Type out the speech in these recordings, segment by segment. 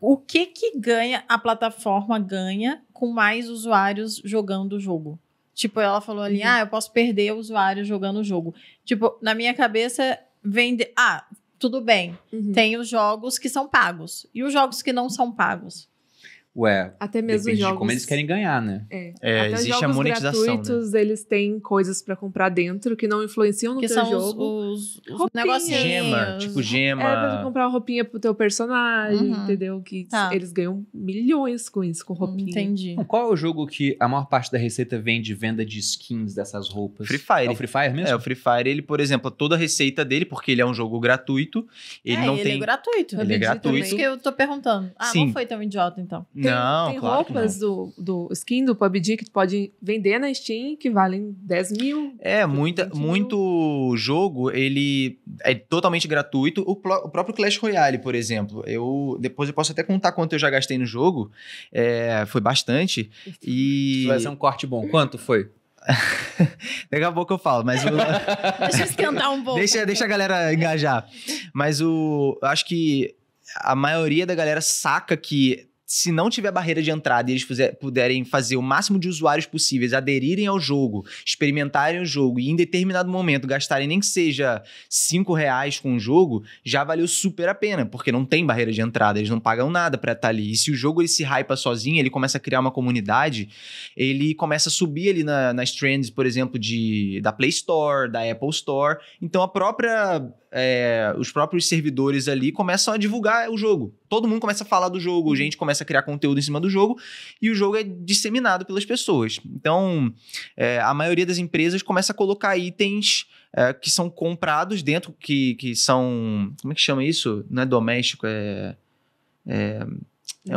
o que que ganha, a plataforma ganha com mais usuários jogando o jogo? Tipo, ela falou ali, ah, eu posso perder usuários jogando o jogo. Tipo, na minha cabeça, vende... Ah, tudo bem. Uhum. Tem os jogos que são pagos. E os jogos que não são pagos? Ué, até mesmo depende jogos, de como eles querem ganhar, né? Até existe jogos a monetização, gratuitos, né? Eles têm coisas pra comprar dentro que não influenciam no que teu são jogo. Os negocinhos. Gema, tipo gema. É, pra comprar uma roupinha pro teu personagem, entendeu? Que eles ganham milhões com isso, com roupinha. Entendi. Então, qual é o jogo que a maior parte da receita vem de venda de skins dessas roupas? Free Fire. É o Free Fire mesmo? É, o Free Fire, ele, por exemplo, toda a receita dele, porque ele é um jogo gratuito, ele não tem... Ele é gratuito. Isso que eu tô perguntando. Ah, não foi tão idiota, então. Tem claro roupas do skin do PUBG que tu pode vender na Steam que valem 10 mil. Muito jogo, ele é totalmente gratuito. O próprio Clash Royale, por exemplo, depois eu posso até contar quanto eu já gastei no jogo. Foi bastante. E... Vai ser um corte bom. Quanto foi? Daqui a pouco eu falo, mas... Deixa eu esquentar um pouco. Deixa a galera engajar. Mas acho que a maioria da galera saca que se não tiver barreira de entrada e eles puderem fazer o máximo de usuários possíveis aderirem ao jogo, experimentarem o jogo e em determinado momento gastarem nem que seja R$5 com o jogo, já valeu super a pena, porque não tem barreira de entrada, eles não pagam nada pra estar ali. E se o jogo ele se hypa sozinho, ele começa a criar uma comunidade, ele começa a subir ali nas trends, por exemplo, da Play Store, da Apple Store. Então os próprios servidores ali começam a divulgar o jogo. Todo mundo começa a falar do jogo, gente começa a criar conteúdo em cima do jogo e o jogo é disseminado pelas pessoas. Então, a maioria das empresas começa a colocar itens que são comprados dentro, que são... Como é que chama isso? Não é doméstico, é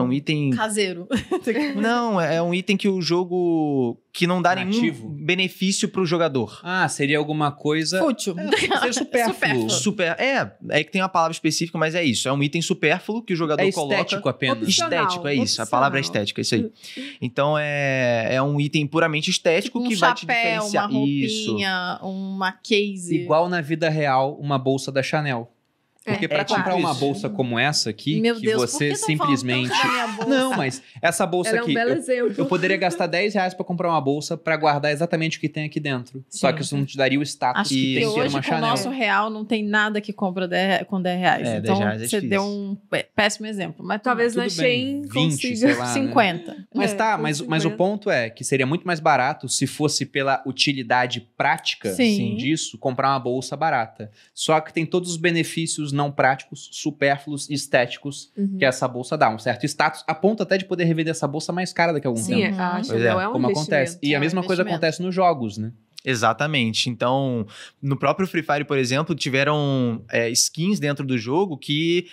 um item... Caseiro. Não, é um item que o jogo... Que não dá nenhum benefício pro jogador. Ah, seria alguma coisa... Fútil. Seria supérfluo. É que tem uma palavra específica, mas é isso. É um item supérfluo que o jogador coloca... Estético apenas. Estético, é isso. A palavra é estética, é isso aí. Então, é um item puramente estético que vai te diferenciar. Uma roupinha, uma case. Igual na vida real, uma bolsa da Chanel. Porque pra comprar uma bolsa como essa aqui, meu que Deus, você simplesmente... Não, mas essa bolsa aqui... Era um belo exemplo. Eu poderia gastar R$10 pra comprar uma bolsa pra guardar exatamente o que tem aqui dentro. Sim. Só que isso não te daria o status que tem que ter uma Chanel. Acho que hoje, com o nosso real, não tem nada que compra com R$10. Então, R$10 é difícil. Você deu um péssimo exemplo. Mas talvez na Shein consiga lá, 50. Né? Mas mas o ponto é que seria muito mais barato se fosse pela utilidade prática disso, comprar uma bolsa barata. Só que tem todos os benefícios não práticos, supérfluos, estéticos que essa bolsa dá, um certo status a ponto até de poder revender essa bolsa mais cara daqui a algum tempo. Como acontece. E a mesma coisa acontece nos jogos, né? Exatamente. Então, no próprio Free Fire, por exemplo, tiveram skins dentro do jogo que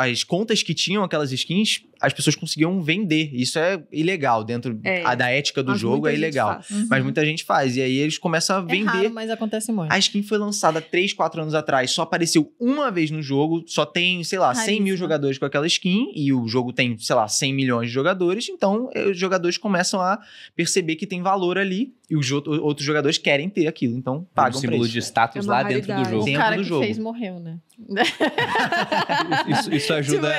as contas que tinham aquelas skins, as pessoas conseguiam vender. Isso é ilegal dentro da ética do jogo, é ilegal. Mas muita gente faz. E aí eles começam a vender. É raro, mas acontece muito. A skin foi lançada 3, 4 anos atrás, só apareceu uma vez no jogo, só tem, sei lá, 100 mil jogadores com aquela skin e o jogo tem, sei lá, 100 milhões de jogadores. Então, os jogadores começam a perceber que tem valor ali e os outros jogadores querem ter aquilo, então pagam o símbolo de status lá dentro do jogo. O cara que fez morreu, né? Isso ajuda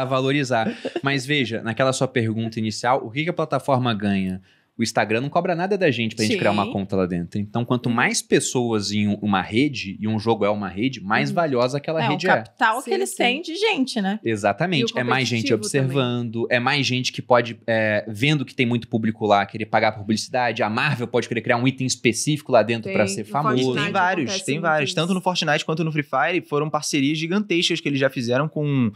a valorizar. Mas veja, naquela sua pergunta inicial, o que a plataforma ganha? O Instagram não cobra nada da gente pra gente criar uma conta lá dentro. Então, quanto mais pessoas em uma rede, e um jogo é uma rede, mais valiosa aquela rede é. É o capital que eles têm de gente, né? Exatamente. É mais gente observando, é mais gente que pode, vendo que tem muito público lá, querer pagar publicidade. A Marvel pode querer criar um item específico lá dentro pra ser famoso. Fortnite, tem vários. Tanto no Fortnite quanto no Free Fire, foram parcerias gigantescas que eles já fizeram com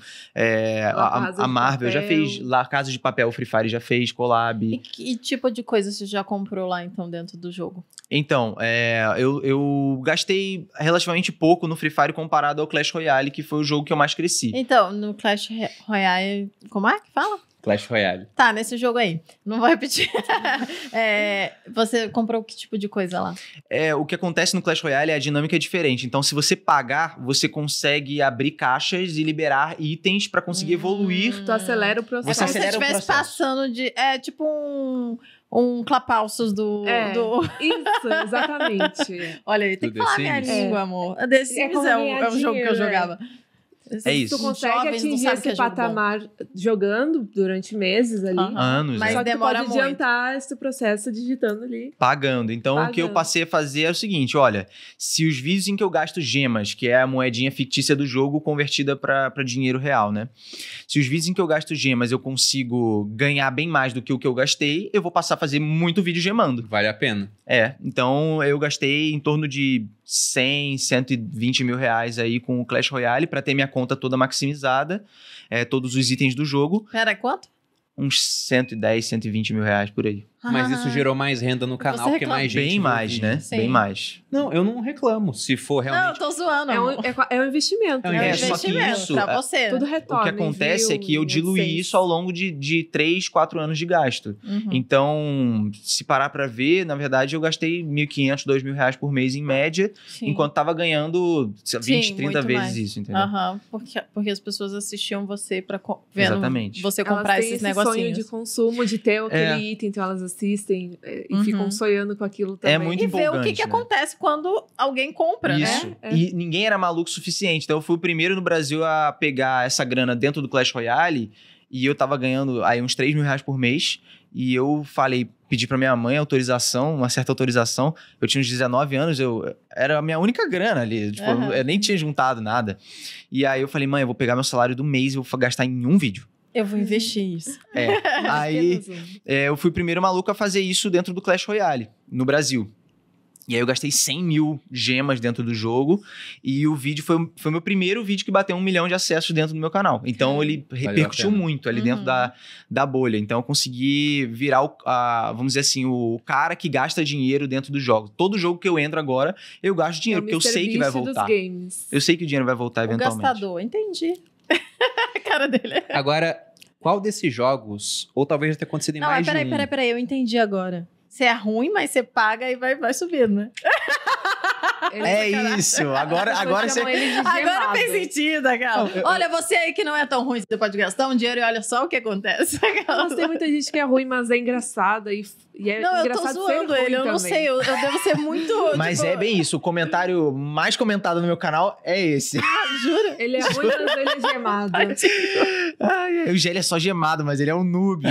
a Marvel. Já fez lá, Casa de Papel, o Free Fire já fez, collab. E tipo de coisa você já comprou lá, então, dentro do jogo? Então, eu gastei relativamente pouco no Free Fire comparado ao Clash Royale, que foi o jogo que eu mais cresci. Então, no Clash Royale... Como é que fala? Clash Royale. Tá, nesse jogo aí. Não vou repetir. Você comprou que tipo de coisa lá? O que acontece no Clash Royale é a dinâmica é diferente. Então, se você pagar, você consegue abrir caixas e liberar itens pra conseguir evoluir. Tu acelera o processo. Como se você estivesse passando de... É tipo um clapalços do... Isso, exatamente. Olha, tem que falar minha língua, amor. The Sims é um jogo que eu jogava. É isso. Tu consegue atingir esse patamar jogando durante meses ali. Anos, mas demora muito. Pode adiantar esse processo digitando ali. Pagando. Então, o que eu passei a fazer é o seguinte, olha, se os vídeos em que eu gasto gemas, que é a moedinha fictícia do jogo convertida para dinheiro real, né? Se os vídeos em que eu gasto gemas eu consigo ganhar bem mais do que o que eu gastei, eu vou passar a fazer muito vídeo gemando. Vale a pena. É. Então, eu gastei em torno de 100, 120 mil reais aí com o Clash Royale pra ter minha conta toda maximizada, todos os itens do jogo. Pera, quanto? Uns 110, 120 mil reais por aí. Ah, mas isso gerou mais renda no canal, porque mais gente... Bem mais, né? Sim. Bem mais. Não, eu não reclamo, se for realmente... Não, eu tô zoando. É um investimento. É um investimento isso, pra você. Tudo retorna. O que acontece é que eu diluí isso ao longo de 3, 4 anos de gasto. Uhum. Então, se parar pra ver, na verdade, eu gastei 1.500, 2 mil reais por mês em média, enquanto tava ganhando 20, 30 vezes isso, entendeu? Uhum. Porque as pessoas assistiam você pra... Vendo você comprar esses negocinhos. Sonho de consumo, de ter aquele item, então elas assistem e ficam sonhando com aquilo também. É muito empolgante. E ver o que acontece quando alguém compra, né? É. E ninguém era maluco o suficiente. Então eu fui o primeiro no Brasil a pegar essa grana dentro do Clash Royale e eu tava ganhando aí uns 3 mil reais por mês e eu falei... Pedi pra minha mãe autorização, uma certa autorização. Eu tinha uns 19 anos, era a minha única grana ali. Tipo, eu nem tinha juntado nada. E aí eu falei, mãe, eu vou pegar meu salário do mês e vou gastar em um vídeo. Eu vou investir isso. Aí eu fui o primeiro maluco a fazer isso dentro do Clash Royale, no Brasil. E aí eu gastei 100 mil gemas dentro do jogo. E o vídeo foi o meu primeiro vídeo que bateu 1 milhão de acessos dentro do meu canal. Então ele repercutiu muito ali dentro da bolha. Então eu consegui virar, vamos dizer assim, o cara que gasta dinheiro dentro do jogo. Todo jogo que eu entro agora, eu gasto dinheiro. Porque eu sei que vai voltar. Eu sei que o dinheiro vai voltar eventualmente. O gastador, entendi. A cara dele. Agora, qual desses jogos, ou talvez já tenha acontecido em mais de um... Não, peraí, eu entendi agora. Você é ruim, mas você paga e vai subindo, né? Isso, agora você... Agora tem sentido, cara. Olha, você aí que não é tão ruim, você pode gastar um dinheiro e olha só o que acontece. Nossa, tem muita gente que é ruim, mas é engraçada e é não, engraçado. Não, eu tô zoando ele, eu não sei, eu devo ser muito... Mas tipo... é bem isso, o comentário mais comentado no meu canal é esse. Juro? Ele é ruim, mas ele é gemado. O Gelli é só gemado, mas ele é um noob.